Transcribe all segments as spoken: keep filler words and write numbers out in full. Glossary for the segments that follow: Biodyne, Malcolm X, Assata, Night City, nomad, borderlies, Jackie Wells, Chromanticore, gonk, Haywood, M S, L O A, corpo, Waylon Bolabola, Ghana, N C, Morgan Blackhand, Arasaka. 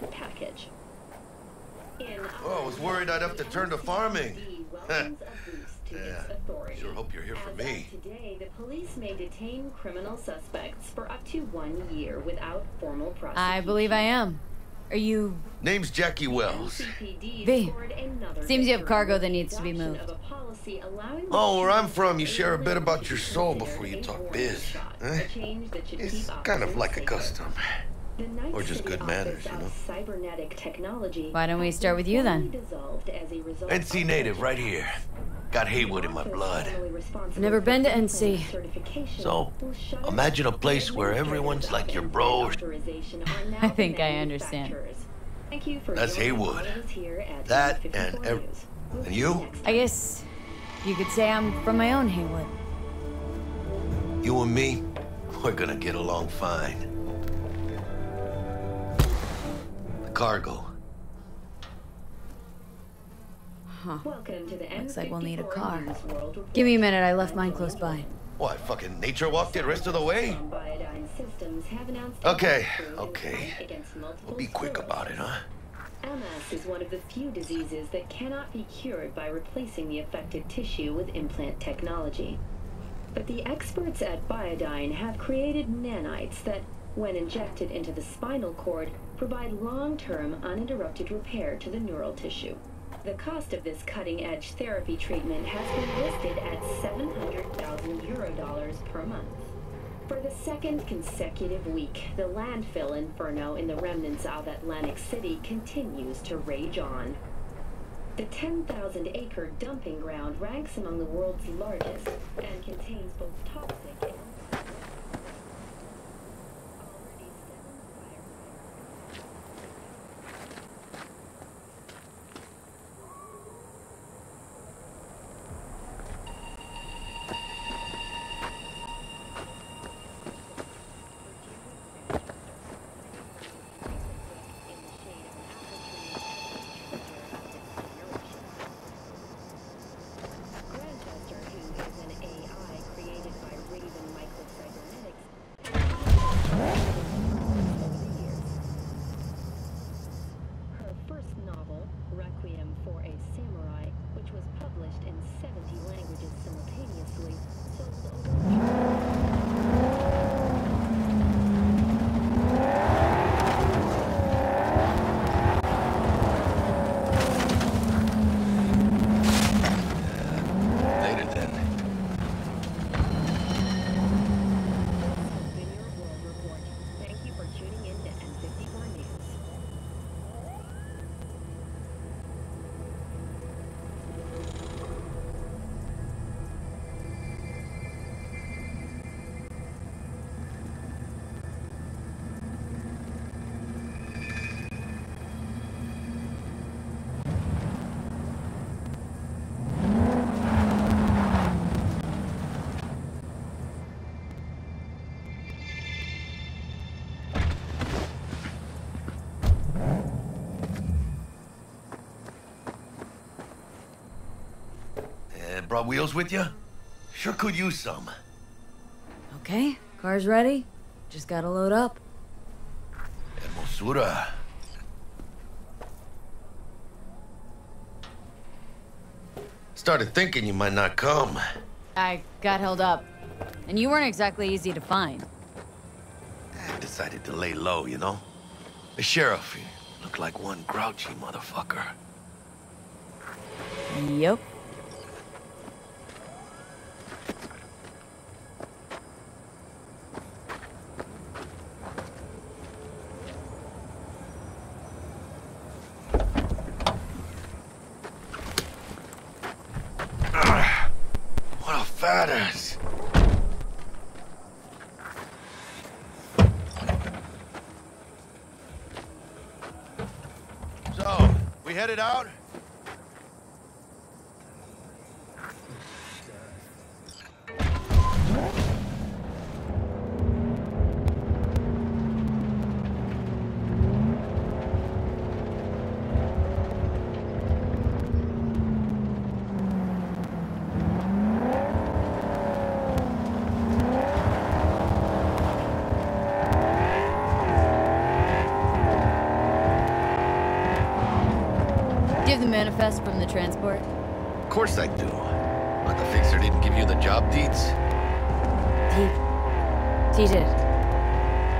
retirement package. Oh, I was worried I'd have to turn to farming. Yeah, sure hope you're here for me. Today, the police may detain criminal suspects for up to one year without formal prosecution. I believe I am. Are you... Name's Jackie Wells. They... Seems you have cargo that needs to be moved. Oh, where I'm from, you share a bit about your soul before you talk biz. Eh? It's kind of like a custom. Or just good manners, you know? Why don't we start with you, then? N C native, right here. Got Haywood in my blood. Never been to N C. So, imagine a place where everyone's like your bro. I think I understand. That's Haywood. That and ev and you? I guess you could say I'm from my own Haywood. You and me, we're gonna get along fine. Cargo. Huh. Looks like we'll need a car. Give me a minute, I left mine close by. What, fucking nature walked it rest of the way? Okay, okay. We'll be quick about it, huh? M S is one of the few diseases that cannot be cured by replacing the affected tissue with implant technology. But the experts at Biodyne have created nanites that, when injected into the spinal cord, provide long-term, uninterrupted repair to the neural tissue. The cost of this cutting-edge therapy treatment has been listed at seven hundred thousand euro dollars per month. For the second consecutive week, the landfill inferno in the remnants of Atlantic City continues to rage on. The ten thousand acre dumping ground ranks among the world's largest and contains both toxic and... Brought wheels with you? Sure could use some. Okay, car's ready. Just gotta load up. Hermosura. Started thinking you might not come. I got held up. And you weren't exactly easy to find. I decided to lay low, you know? The sheriff looked like one grouchy motherfucker. Yep. Headed out? manifest from the transport? Of course I do. But the fixer didn't give you the job deeds? He... he did.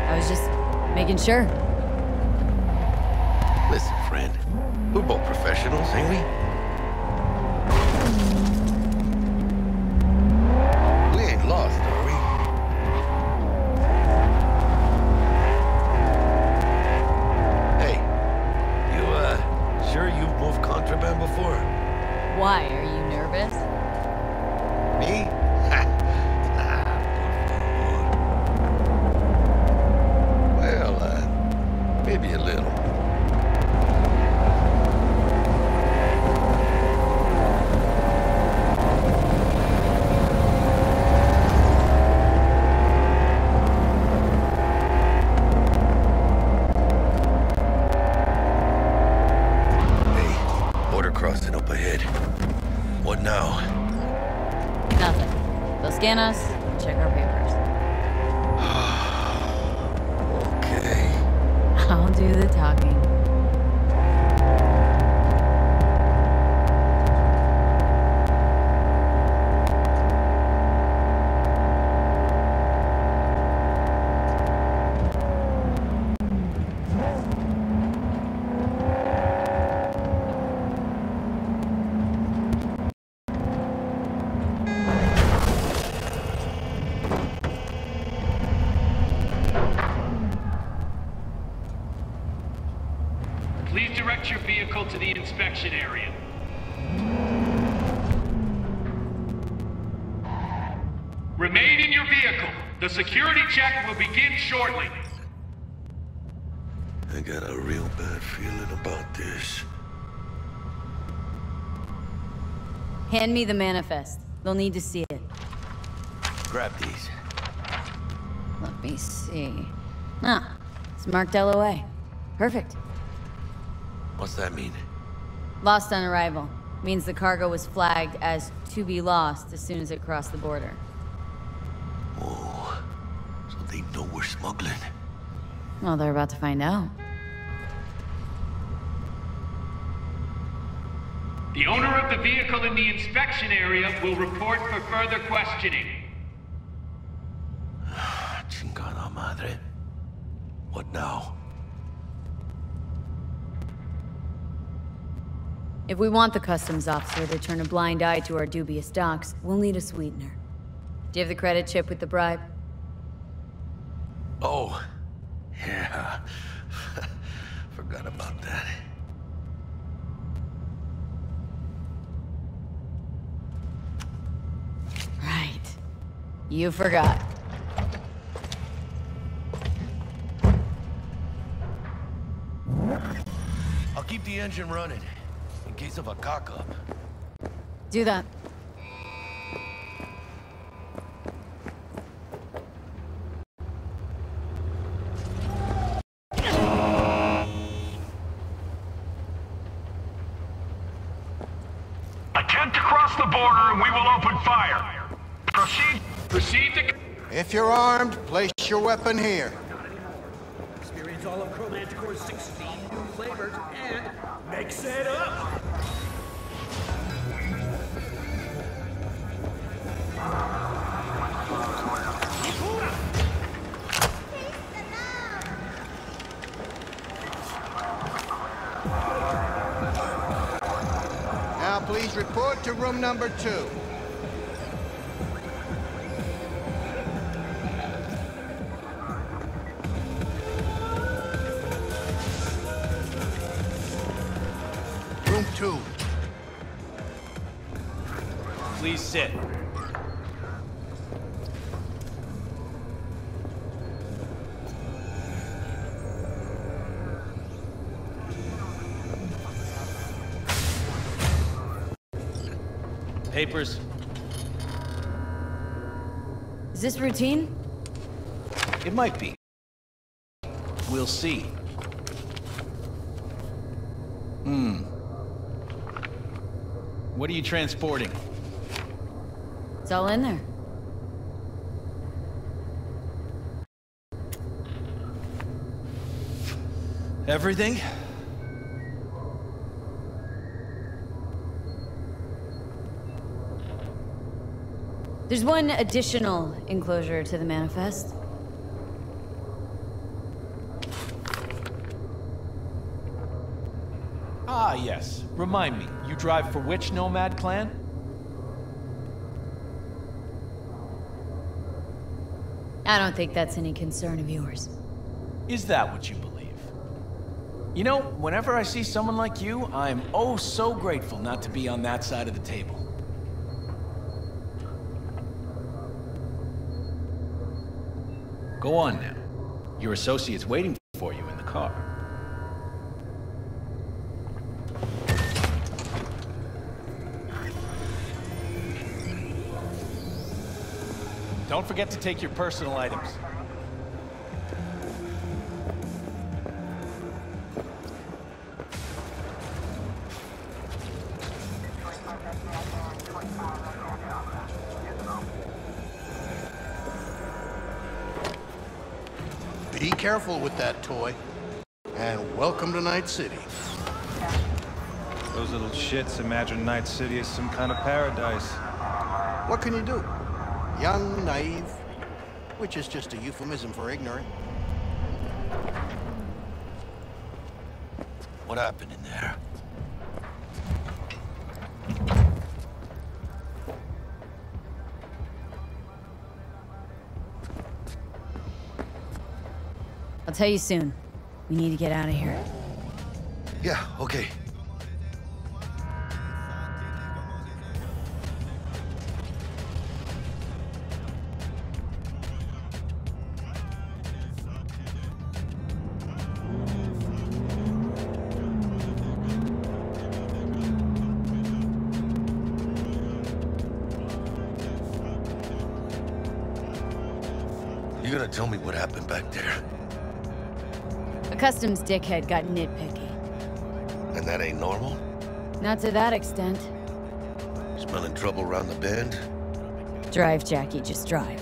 I was just making sure. Listen, friend. We're both professionals, ain't we? We ain't lost, are we? Hey, you, uh, sure you've moved contraband before? Why? Are you nervous? Me? Ha! Nah, well, uh, maybe a little. Hey, border crossing up ahead. What now? Nothing. They'll scan us, check our papers. Okay. I'll do the talking. To the inspection area. Remain in your vehicle. The security check will begin shortly. I got a real bad feeling about this. Hand me the manifest. They'll need to see it. Grab these. Let me see. Ah, it's marked L O A. Perfect. What's that mean? Lost on arrival. Means the cargo was flagged as to be lost as soon as it crossed the border. Oh, so they know we're smuggling. Well, they're about to find out. The owner of the vehicle in the inspection area will report for further questioning. Chingada madre. What now? If we want the customs officer to turn a blind eye to our dubious docks, we'll need a sweetener. Do you have the credit chip with the bribe? Oh, yeah. Forgot about that. Right. You forgot. I'll keep the engine running. In case of a cock-up. Do that. Attempt to cross the border and we will open fire. Proceed. Proceed to... If you're armed, place your weapon here. Experience all of Chromanticore's sixteen new flavors and mix it up! Now please report to room number two. Room two. Please sit. Papers. Is this routine? It might be. We'll see. Hmm. What are you transporting? It's all in there. Everything? There's one additional enclosure to the manifest. Ah, yes. Remind me, you drive for which nomad clan? I don't think that's any concern of yours. Is that what you believe? You know, whenever I see someone like you, I am oh so grateful not to be on that side of the table. Go on now. Your associate's waiting for you in the car. Don't forget to take your personal items. Be careful with that toy. And welcome to Night City. Those little shits imagine Night City as some kind of paradise. What can you do? Young, naive, which is just a euphemism for ignorant. What happened in there? I'll tell you soon. We need to get out of here. Yeah, okay. You're gonna tell me what happened back there? A customs dickhead got nitpicky. And that ain't normal? Not to that extent. Smelling trouble around the bend? Drive, Jackie, just drive.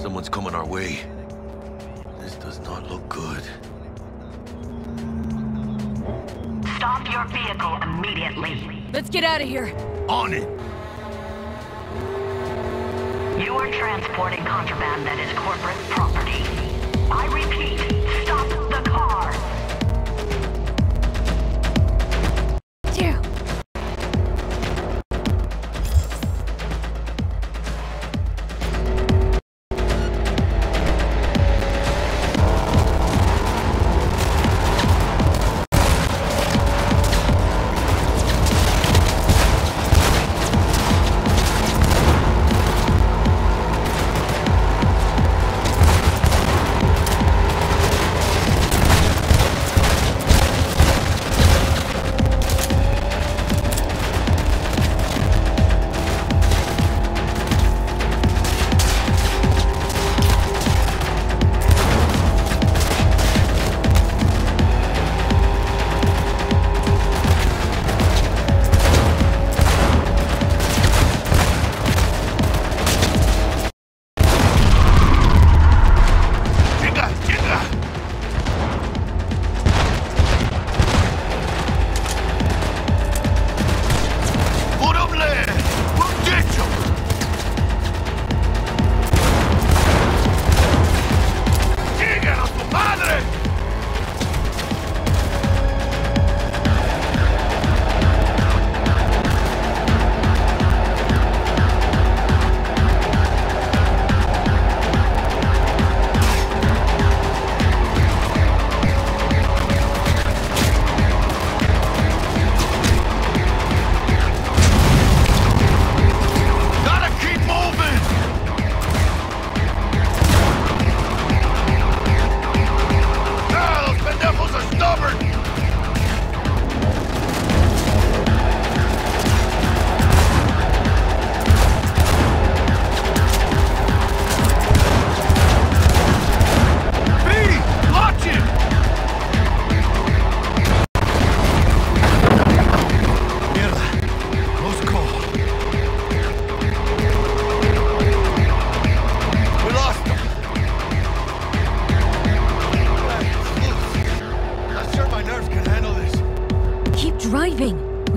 Someone's coming our way. This does not look good. Stop your vehicle immediately. Let's get out of here. On it. You are transporting contraband that is corporate property. I repeat, stop the car. Zero.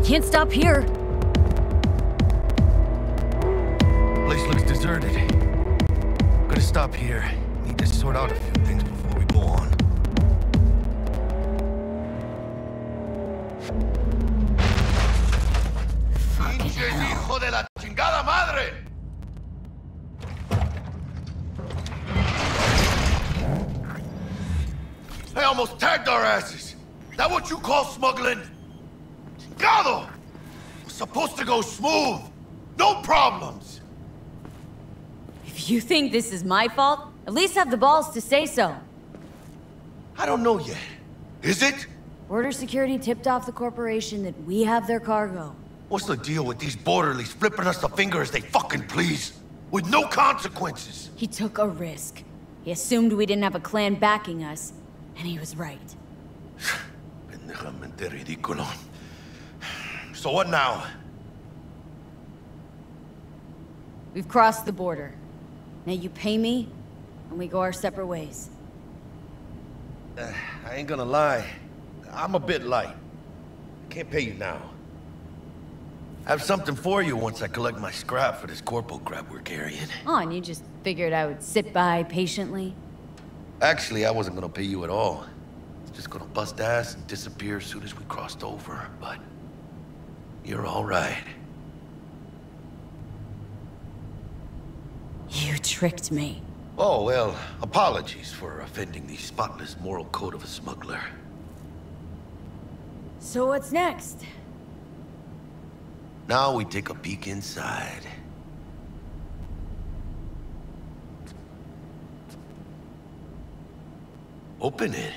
Can't stop here. Place looks deserted. Gotta stop here. Need to sort out a few things before we go on. Fucking hell. They almost tagged our asses. That what you call smuggling? Chingado! We're supposed to go smooth. No problems. If you think this is my fault, at least have the balls to say so. I don't know yet. Is it? Border security tipped off the corporation that we have their cargo. What's the deal with these borderlies flipping us the finger as they fucking please? With no consequences. He took a risk. He assumed we didn't have a clan backing us. And he was right. So what now? We've crossed the border. Now you pay me, and we go our separate ways. Uh, I ain't gonna lie. I'm a bit light. I can't pay you now. I have something for you once I collect my scrap for this corpo crap we're carrying. Oh, and you just figured I would sit by patiently? Actually, I wasn't gonna pay you at all. It's just gonna bust ass and disappear as soon as we crossed over, but you're all right. You tricked me. Oh, well, apologies for offending the spotless moral code of a smuggler. So what's next? Now we take a peek inside. Open it.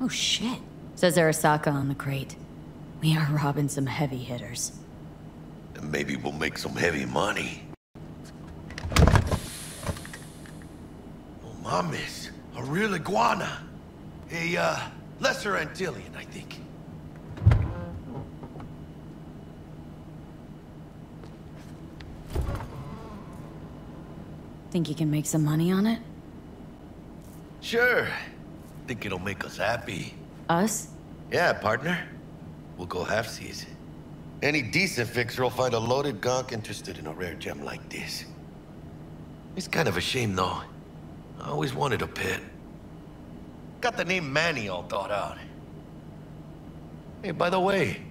Oh shit, says Arasaka on the crate. We are robbing some heavy hitters. And maybe we'll make some heavy money. Oh, mames, a real iguana. A uh, lesser Antillean, I think. Think you can make some money on it? Sure. Think it'll make us happy. Us? Yeah, partner. We'll go halfsies. Any decent fixer will find a loaded gonk interested in a rare gem like this. It's kind of a shame, though. I always wanted a pet. Got the name Manny all thought out. Hey, by the way,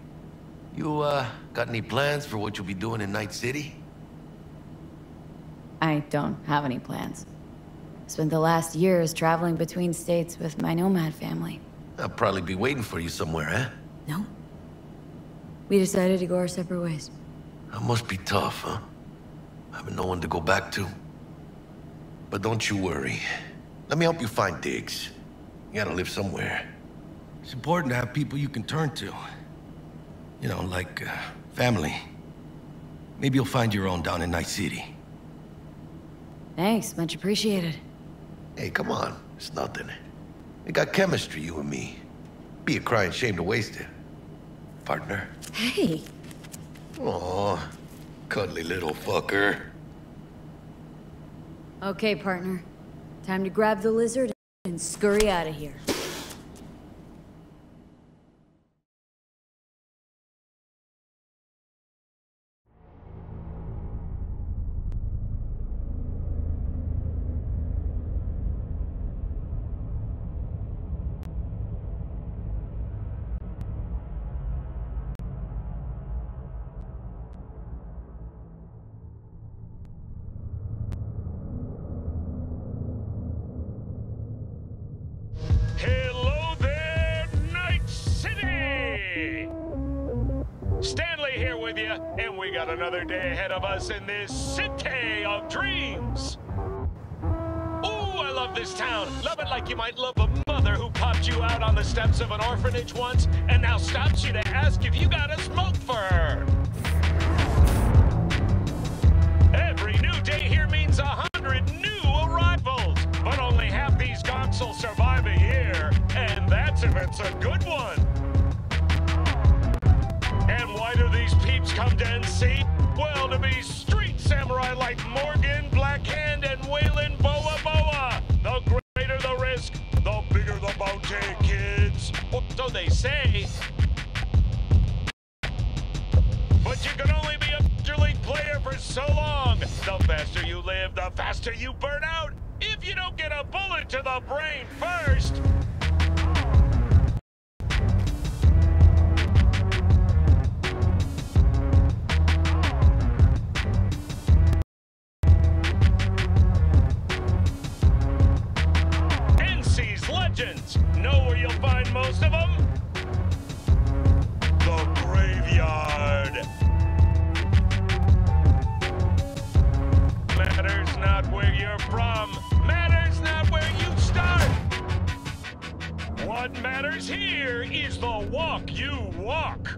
you, uh, got any plans for what you'll be doing in Night City? I don't have any plans. Spent the last years traveling between states with my nomad family. I'll probably be waiting for you somewhere, eh? No. We decided to go our separate ways. That must be tough, huh? Having no one to go back to. But don't you worry. Let me help you find digs. You gotta live somewhere. It's important to have people you can turn to. You know, like, uh, family. Maybe you'll find your own down in Night City. Thanks, much appreciated. Hey, come on. It's nothing. We got chemistry, you and me. Be a crying shame to waste it. Partner. Hey. Aw, cuddly little fucker. Okay, partner. Time to grab the lizard and scurry out of here. Another day ahead of us in this city of dreams. Ooh, I love this town. Love it like you might love a mother who popped you out on the steps of an orphanage once and now stops you to ask if you got a smoke for her. Every new day here means a hundred new arrivals, but only half these gonks will survive a year, and that's if it's a good one. And why do these peeps come to N C? Well, to be street samurai like Morgan Blackhand and Waylon Bolabola. The greater the risk, the bigger the bounty, kids. so they say. But you can only be a Major League player for so long. The faster you live, the faster you burn out. If you don't get a bullet to the brain first. Know where you'll find most of them? The graveyard. Matters not where you're from. Matters not where you start. What matters here is the walk you walk.